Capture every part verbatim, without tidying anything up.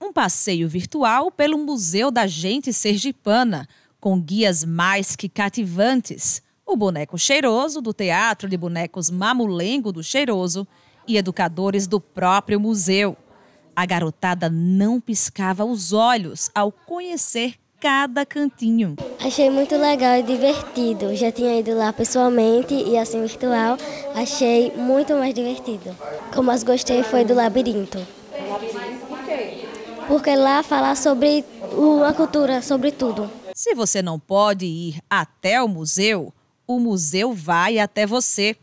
um passeio virtual pelo Museu da Gente Sergipana, com guias mais que cativantes, o Boneco Cheiroso do Teatro de Bonecos Mamulengo do Cheiroso e educadores do próprio museu. A garotada não piscava os olhos ao conhecer cada cantinho. Achei muito legal e divertido. Já tinha ido lá pessoalmente e assim virtual, achei muito mais divertido. Como mais gostei foi do labirinto. Porque lá falar sobre a cultura, sobre tudo. Se você não pode ir até o museu, o museu vai até você.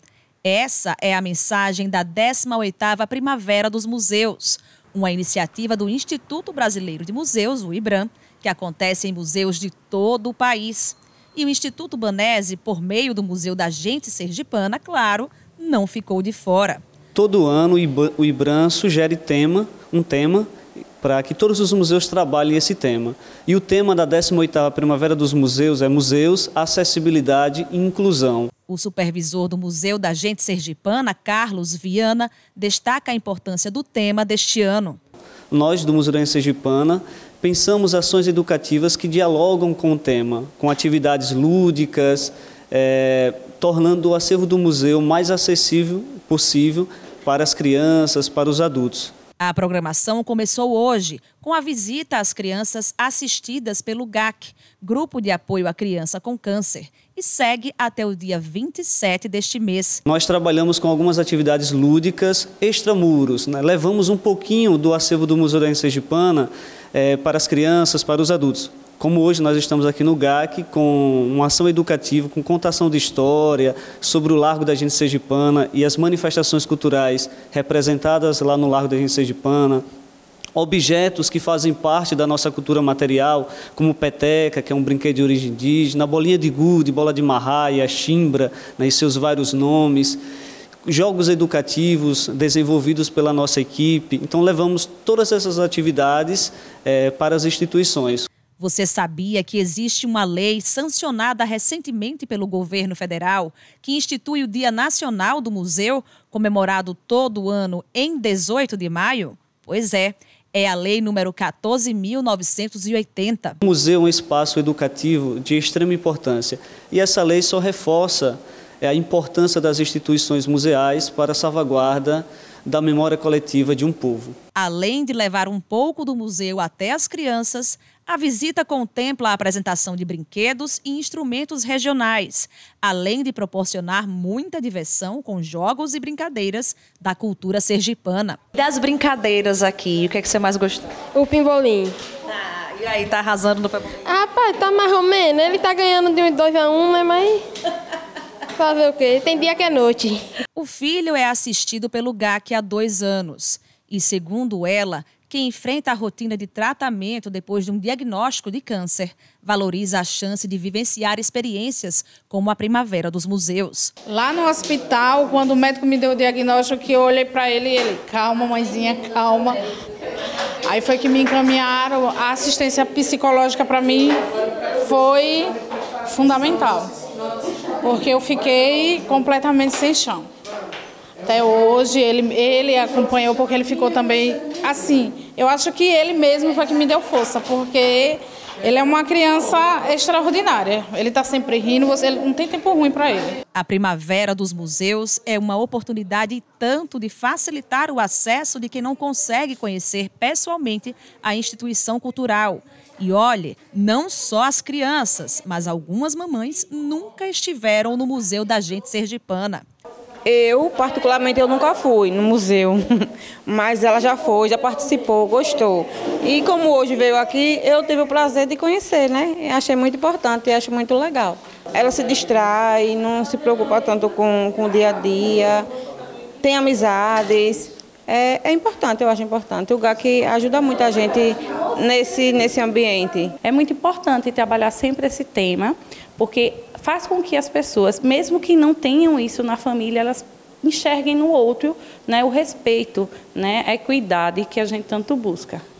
Essa é a mensagem da décima oitava Primavera dos Museus, uma iniciativa do Instituto Brasileiro de Museus, o IBRAM, que acontece em museus de todo o país. E o Instituto Banese, por meio do Museu da Gente Sergipana, claro, não ficou de fora. Todo ano o IBRAM sugere tema, um tema para que todos os museus trabalhem esse tema. E o tema da décima oitava Primavera dos Museus é Museus, Acessibilidade e Inclusão. O supervisor do Museu da Gente Sergipana, Carlos Viana, destaca a importância do tema deste ano. Nós, do Museu da Gente Sergipana, pensamos ações educativas que dialogam com o tema, com atividades lúdicas, é, tornando o acervo do museu mais acessível possível para as crianças, para os adultos. A programação começou hoje com a visita às crianças assistidas pelo GACC, Grupo de Apoio à Criança com Câncer, e segue até o dia vinte e sete deste mês. Nós trabalhamos com algumas atividades lúdicas extramuros, né? Levamos um pouquinho do acervo do Museu da Gente Sergipana é, para as crianças, para os adultos. Como hoje nós estamos aqui no GACC com uma ação educativa, com contação de história sobre o Largo da Gente Sergipana e as manifestações culturais representadas lá no Largo da Gente Sergipana, objetos que fazem parte da nossa cultura material, como peteca, que é um brinquedo de origem indígena, bolinha de gude, bola de marraia, chimbra, né, e seus vários nomes, jogos educativos desenvolvidos pela nossa equipe. Então levamos todas essas atividades é, para as instituições. Você sabia que existe uma lei sancionada recentemente pelo governo federal que institui o Dia Nacional do Museu, comemorado todo ano em dezoito de maio? Pois é, é a lei número quatorze mil novecentos e oitenta. O museu é um espaço educativo de extrema importância e essa lei só reforça a importância das instituições museais para a salvaguarda da memória coletiva de um povo. Além de levar um pouco do museu até as crianças, a visita contempla a apresentação de brinquedos e instrumentos regionais, além de proporcionar muita diversão com jogos e brincadeiras da cultura sergipana. Das brincadeiras aqui, o que é que você mais gostou? O pimbolim. Ah, e aí, tá arrasando no pimbolim? Ah, pai, tá mais ou menos. Ele tá ganhando de uns dois a um, né, mas... fazer o quê? Tem dia que é noite. O filho é assistido pelo GACC há dois anos. E segundo ela, quem enfrenta a rotina de tratamento depois de um diagnóstico de câncer, valoriza a chance de vivenciar experiências como a Primavera dos Museus. Lá no hospital, quando o médico me deu o diagnóstico, que eu olhei para ele e ele, calma, mãezinha, calma. Aí foi que me encaminharam, a assistência psicológica para mim foi fundamental. Porque eu fiquei completamente sem chão. Até hoje ele, ele acompanhou porque ele ficou também assim. Eu acho que ele mesmo foi que me deu força, porque ele é uma criança extraordinária. Ele está sempre rindo, você, ele, não tem tempo ruim para ele. A Primavera dos Museus é uma oportunidade tanto de facilitar o acesso de quem não consegue conhecer pessoalmente a instituição cultural. E olhe, não só as crianças, mas algumas mamães nunca estiveram no Museu da Gente Sergipana. Eu, particularmente, eu nunca fui no museu, mas ela já foi, já participou, gostou. E como hoje veio aqui, eu tive o prazer de conhecer, né? Achei muito importante e acho muito legal. Ela se distrai, não se preocupa tanto com, com o dia a dia, tem amizades. É, é importante, eu acho importante. O GACC ajuda muita gente nesse, nesse ambiente. É muito importante trabalhar sempre esse tema, porque faz com que as pessoas, mesmo que não tenham isso na família, elas enxerguem no outro, né, o respeito, né, a equidade que a gente tanto busca.